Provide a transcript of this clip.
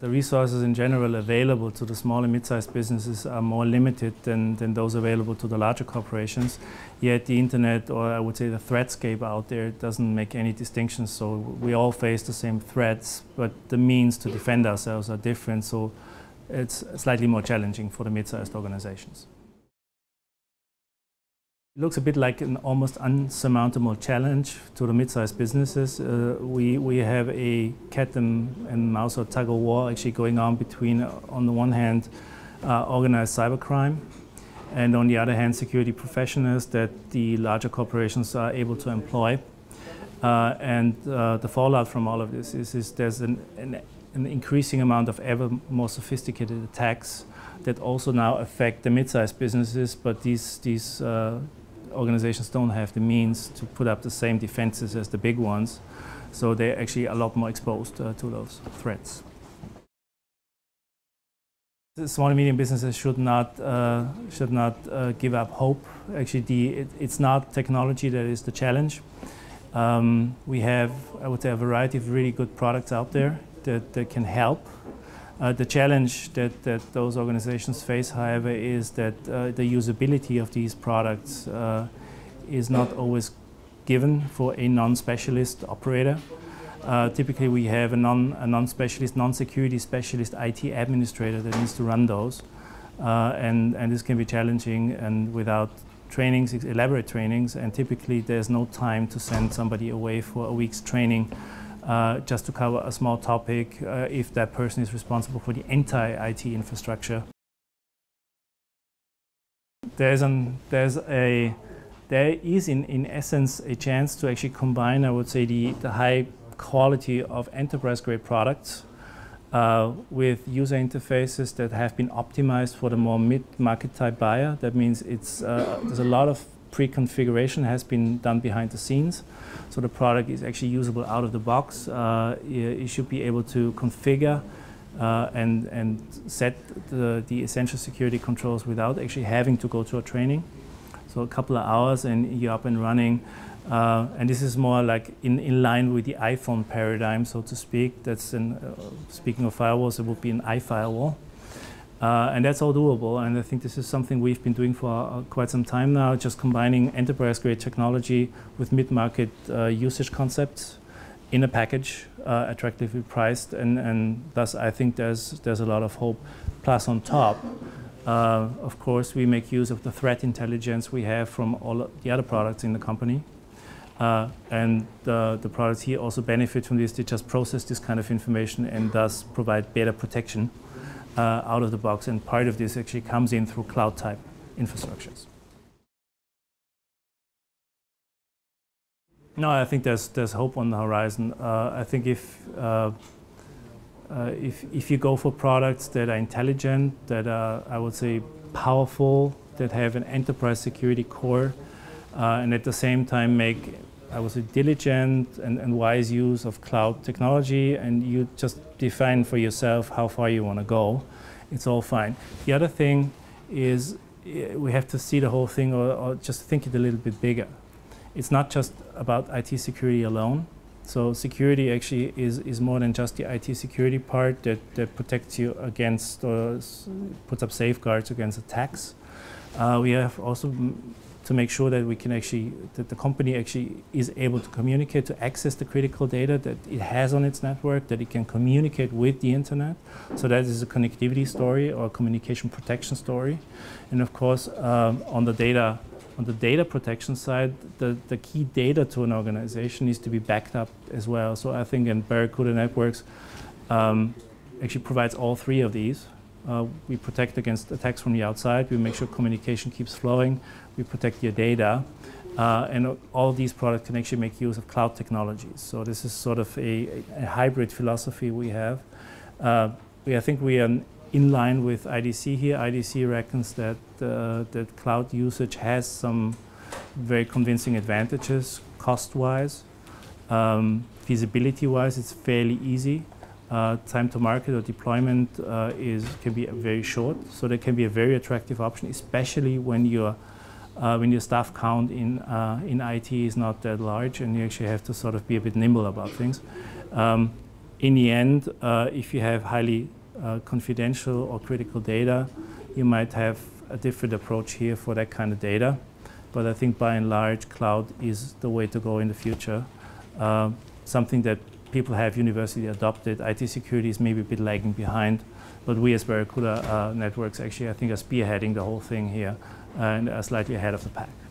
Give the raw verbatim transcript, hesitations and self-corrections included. The resources in general available to the small and mid-sized businesses are more limited than, than those available to the larger corporations. Yet the internet, or I would say the threatscape out there, doesn't make any distinctions. So we all face the same threats, but the means to defend ourselves are different. So it's slightly more challenging for the mid-sized organizations. It looks a bit like an almost unsurmountable challenge to the mid-sized businesses. Uh, we, we have a cat and, and mouse or tug of war actually going on between, uh, on the one hand, uh, organized cybercrime, and on the other hand, security professionals that the larger corporations are able to employ. Uh, and uh, the fallout from all of this is, is there's an, an, an increasing amount of ever more sophisticated attacks that also now affect the mid-sized businesses, but these, these uh, organizations don't have the means to put up the same defenses as the big ones, so they're actually a lot more exposed uh, to those threats. The small and medium businesses should not, uh, should not uh, give up hope. Actually, the, it, it's not technology that is the challenge. Um, we have, I would say, a variety of really good products out there that, that can help. Uh, the challenge that, that those organizations face, however, is that uh, the usability of these products uh, is not always given for a non-specialist operator. Uh, typically we have a non, a non-specialist, non-security specialist I T administrator that needs to run those. Uh, and, and this can be challenging, and without trainings, elaborate trainings, and typically there's no time to send somebody away for a week's training. Uh, just to cover a small topic, uh, if that person is responsible for the entire I T infrastructure. There's an, there's a, there is in, in essence a chance to actually combine, I would say, the, the high quality of enterprise-grade products uh, with user interfaces that have been optimized for the more mid-market type buyer. That means it's, uh, there's a lot of pre-configuration has been done behind the scenes, so the product is actually usable out of the box. Uh, you should be able to configure uh, and, and set the, the essential security controls without actually having to go to a training. So a couple of hours and you're up and running. Uh, and this is more like in, in line with the iPhone paradigm, so to speak. That's an, uh, speaking of firewalls, it would be an iFirewall. Uh, and that's all doable, and I think this is something we've been doing for uh, quite some time now, just combining enterprise-grade technology with mid-market uh, usage concepts in a package, uh, attractively priced, and, and thus I think there's, there's a lot of hope. Plus on top, uh, of course, we make use of the threat intelligence we have from all the other products in the company. Uh, and the, the products here also benefit from this. They just process this kind of information and thus provide better protection. Uh, out of the box, and part of this actually comes in through cloud type infrastructures. No, I think there's, there's hope on the horizon. Uh, I think if, uh, uh, if, if you go for products that are intelligent, that are, I would say, powerful, that have an enterprise security core, uh, and at the same time make, I would say, diligent and, and wise use of cloud technology, and you just define for yourself how far you want to go. It's all fine. The other thing is we have to see the whole thing, or, or just think it a little bit bigger. It's not just about I T security alone. So security actually is, is more than just the I T security part that, that protects you against, or puts up safeguards against attacks. Uh, we have also to make sure that we can actually, that the company actually is able to communicate, to access the critical data that it has on its network, that it can communicate with the internet. So that is a connectivity story or a communication protection story. And of course, um, on the data, on the data protection side, the, the key data to an organization needs to be backed up as well. So I think in Barracuda Networks um, actually provides all three of these. Uh, we protect against attacks from the outside, we make sure communication keeps flowing, we protect your data, uh, and all these products can actually make use of cloud technologies. So this is sort of a, a hybrid philosophy we have. Uh, we, I think we are in line with I D C here. I D C reckons that, uh, that cloud usage has some very convincing advantages, cost-wise. Um, feasibility-wise, it's fairly easy. Uh, time to market or deployment uh, is, can be very short, so that can be a very attractive option, especially when your uh, when your staff count in uh, in I T is not that large, and you actually have to sort of be a bit nimble about things. Um, in the end, uh, if you have highly uh, confidential or critical data, you might have a different approach here for that kind of data. But I think by and large, cloud is the way to go in the future. Uh, something that people have universally adopted. I T security is maybe a bit lagging behind, but we as Barracuda uh, Networks actually, I think, are spearheading the whole thing here and are slightly ahead of the pack.